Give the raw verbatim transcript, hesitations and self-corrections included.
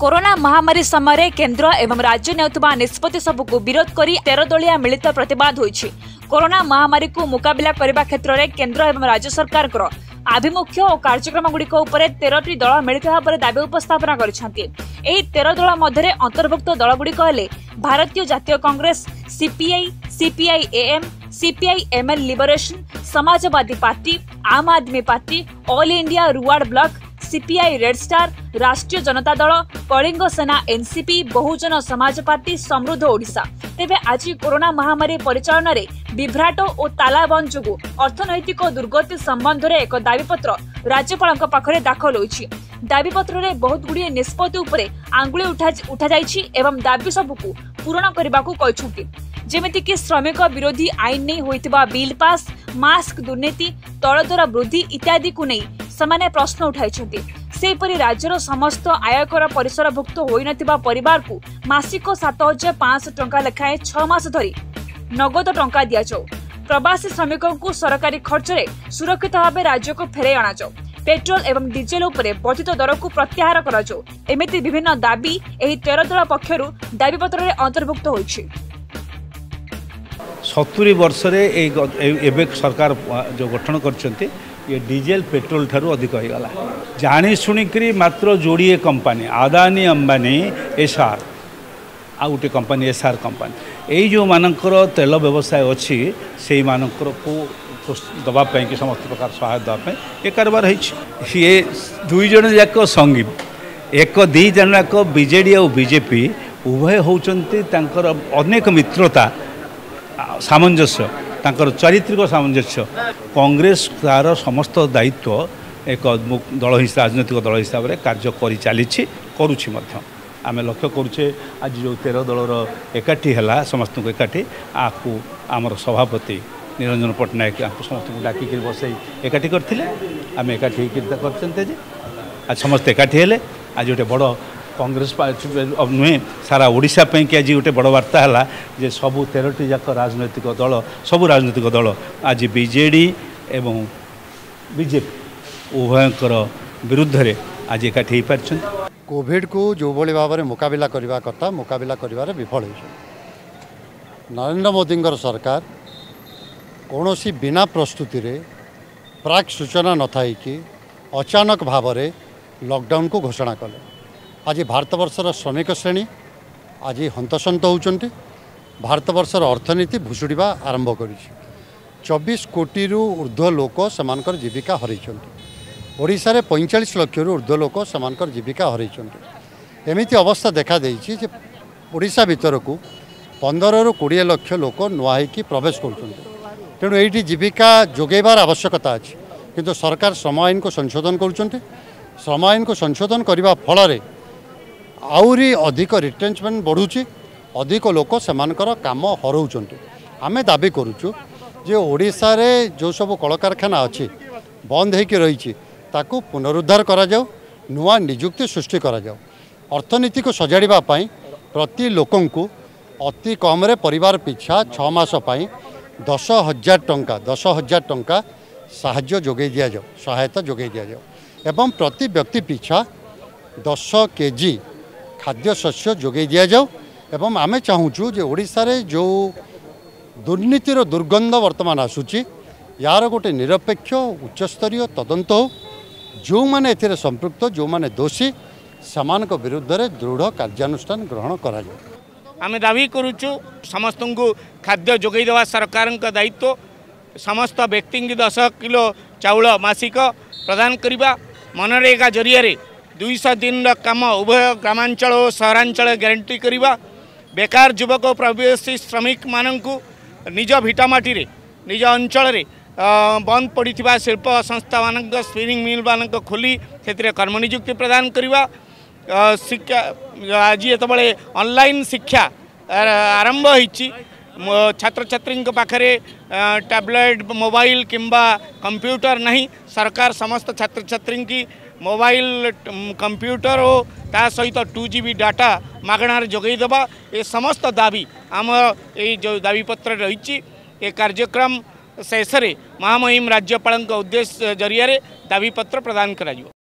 Corona महामारी समय केन्द्र एवं राज्य नेउतबा निष्पत्ति सबको विरोध करी तेरह दलिया मिलित प्रतिवाद होइछि। कोरोना महामारी को मुकाबला करने क्षेत्र में केन्द्र एवं राज्य सरकार आभिमुख्य और कार्यक्रम गुड़िक तेरह दल मिलित भाव में दाबी उपस्थापना करिसेंति। एही तेरह दल मध्य अंतर्भुक्त दल गुड़िक हेले भारतीय जातीय Congress, CPI, CPIM, CPIML liberation, Samajwadi party, Aam Aadmi party, all India रुआड़ block, CPI red star, Rashtriya Janata दल, कलिंग सेना एनसीपी, बहुजन समाज पार्टी, समृद्ध ओडिशा। तेबे आज कोरोना महामारी परिचालन रे विभ्राट और तालाबंद जोगु अर्थनैतिक दुर्गति संबंध रे एक दाबीपत्र राज्यपाल पाखरे दाखल होइछि। दाबीपत्र रे बहुत गुड़िए निष्पत्ति उपरे आंगुली उठा उठा जाइछि एवं दाबी सबकु पूर्ण करबाकु कहछुकि जेमितिकि श्रमिक विरोधी आईन नहीं होइतबा बिल पास, मास्क दुर्नीति, तळदर वृद्धि इत्यादि को नहीं समाने प्रश्न उठाई। सेपरी राज्यर समस्त आयकर परिसरभुक्त हो नथिबा परिवार को मासिक सात हजार पांच टंका लेखाएं छमास धरी नगद टंका दिया जाओ। प्रवासी श्रमिकों को सरकारी खर्च में सुरक्षित भाव राज्य को फेरे अणा जाओ। पेट्रोल एवं डीजेल उपरे वर्धित दर को प्रत्याहार कराओ। एमती विभिन्न दाबी तेरह दल पक्षरु दाबीपत्र में अंतर्भुक्त होइछि। सत्तरी वर्ष सरकार जो गठन कर ये डीजेल पेट्रोल ठारू अधिक होगा जाणी शुणिकी मात्र जोड़े कंपानी आदानी अंबानी एसआर आ गोटे कंपानी एसआर कंपानी ये जो मानकर तेल व्यवसाय अच्छी से मानकर को दवापाई कि समस्त प्रकार सहायता देवाई ये कारबार ये दुईज जाक संगी एक दीजन जाक बीजेडी और बीजेपी उभय होती अनेक मित्रता सामंजस्य तांकर चारित्रिक सामंजस्य। कांग्रेस तार समस्त दायित्व एक दल हिसाब राजनैतिक दल हिसाब से कार्य कर चली आम लक्ष्य करुचे। आज जो तेरह दलर एकाठी है समस्त को एकाठी आपको आमर सभापति निरंजन पट्टनायक आपको समस्त को डाक बसई एकाठी करते आम एकाठी करते आज समस्त एकाठी हेले आज गोटे बड़ कांग्रेस पार्टी नुहे सारा ओडिशा पे कि आज गोटे बड़ वार्ता है सबू तेरह जाक राजनैतिक दल सबू राजनैतिक दल आज बीजेडी एवं बीजेपी उभयंकर विरुद्ध रे आज एकाठी हो पार्टी। कोविड को जो भली भाव में मुकाबला करने कथा मुकाबला कर विफल हो नरेंद्र मोदी सरकार कौन बिना प्रस्तुति रे प्राक सूचना न था कि अचानक भाव में लॉकडाउन को घोषणा कले। आज भारतवर्षर श्रमिक श्रेणी आज हंतसंत होउचंती। भारतवर्षर अर्थनीति भुशुड़ीबा आरंभ करिछि। चौबीस कोटी रु ऊर्ध्व लोक समानकर जीविका हरैचंती। ओडिशा रे पैंतालीस लाख रु ऊर्ध्व लोक समानकर जीविका हरैचंती। एमिति अवस्था देखा दैछि जे ओडिशा भीतर को पंद्रह रु बीस लाख लोक नुआ हेकि प्रवेश करचंती। तेणु एइटी जीविका जोगेबार आवश्यकता अछि किंतु सरकार श्रम आईन को संशोधन करचंती। श्रम आईन को संशोधन करबा फल रे आउरी अधिक रिटेनमेंट बढ़ुची अधिक लोक सेमानकर काम हरौचंती। आमे दाबी करूचु जे ओडिशा रे जो सब कलकारखाना अछि बंद हेकि रहीची ताकू पुनरुद्धार करा जाऊ, नुआ नियुक्ति सृष्टि करा जाऊ। अर्थनीति को सजाड़ीबा पई प्रति लोकंकु अति कम रे परिवार पिछा छ मास पई दस हजार टंका दस हजार टंका सहायता जोगै दिया जाऊ सहायता जोगै दिया जाऊ एवं प्रति व्यक्ति पिछा दस केजी खाद्य शस्य जोगै दिया जाऊ। एवं आम चाहूँ जे ओडिशा रे जो दुर्नीतिर दुर्गंध वर्तमान आसूची यार गोटे निरपेक्ष उच्चस्तरीय तदंत हो जो माने एथिरे संपृक्त जो माने दोषी समानक विरुद्ध रे दृढ़ कार्यानुष्ठान ग्रहण करा जाऊ। आम दावी करूचु समस्त को खाद्य जोगै देवा सरकार का दायित्व। समस्त व्यक्ति दस किलो चाउल मासिक प्रदान करवा मनरेगा जरिया दुई सौ दिन रा काम उभय ग्रामांचल और सहरांचल ग्यारंटी करवा। बेकार युवक और प्रवासी श्रमिक मानू निज भिटामाटी निज अंचल बंद पड़ा शिल्प संस्था मान स्पिनिंग मिल मान खोली से कर्मनिजुक्ति प्रदान करवा। शिक्षा आज ये ऑनलाइन शिक्षा आरंभ हो छात्र छात्री पाखे टैबलेट मोबाइल किंबा कंप्यूटर नहीं। सरकार समस्त छात्र छात्री की मोबाइल कंप्यूटर हो ता सहित टू जी बी डाटा मगणार जोगैदेवा। ये समस्त दाबी आम ये दाबीपत्र रही ए कार्यक्रम शेष में महामहिम राज्यपाल उद्देश्य जरिया दाबीपत्र प्रदान करा।